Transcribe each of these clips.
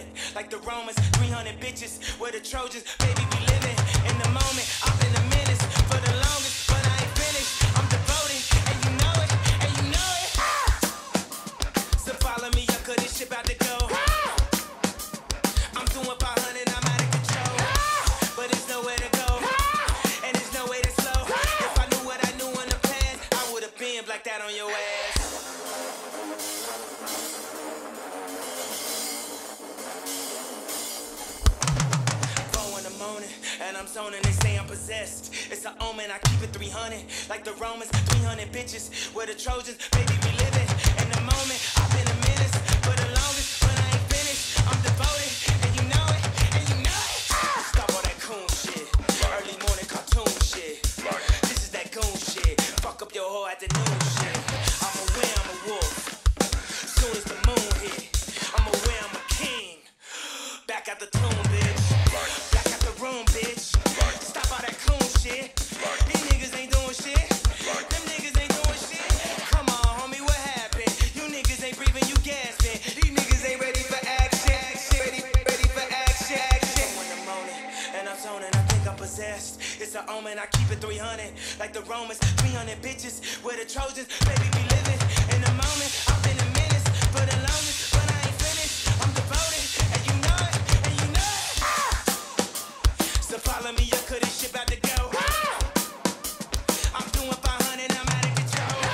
woman, like the Romans, 300 bitches, we're the Trojans, baby, we living in the moment, I've been a menace for the longest, but I ain't finished, I'm devoted, and you know it, so follow me, y'all, cause this shit about to go, I'm doing 500, I'm out of control, but there's nowhere to go, and there's no way to slow, if I knew what I knew in the past, I would've been like that on your ass. And I'm zoning, they say I'm possessed. It's an omen, I keep it 300. Like the Romans, 300 bitches. We're the Trojans, baby, we living in the moment. I've been a menace for the longest, but I ain't finished. I'm devoted, and you know it. Stop all that coon shit, early morning cartoon shit. This is that goon shit, fuck up your whole afternoon shit. I'm aware I'm a wolf, soon as the moon hit. I'm aware I'm a king, back at the tomb, bitch. Room, bitch. Stop all that coon shit. These niggas ain't doing shit. Them niggas ain't doing shit. Come on, homie, what happened? You niggas ain't breathing, you gasping. These niggas ain't ready for action. Ready for action. I'm in the moment, and I'm zoning. I think I'm possessed. It's an omen. I keep it 300, like the Romans. 300 bitches, we're the Trojans. Baby, we living in the moment. I've been a menace for the longest. Follow me, y'all, cause this shit about to go. I'm doing 500, I'm out of control.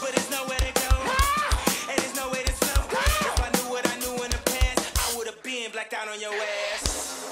But there's nowhere to go, and there's no way to slow. If I knew what I knew in the past, I would've been blacked out on your ass.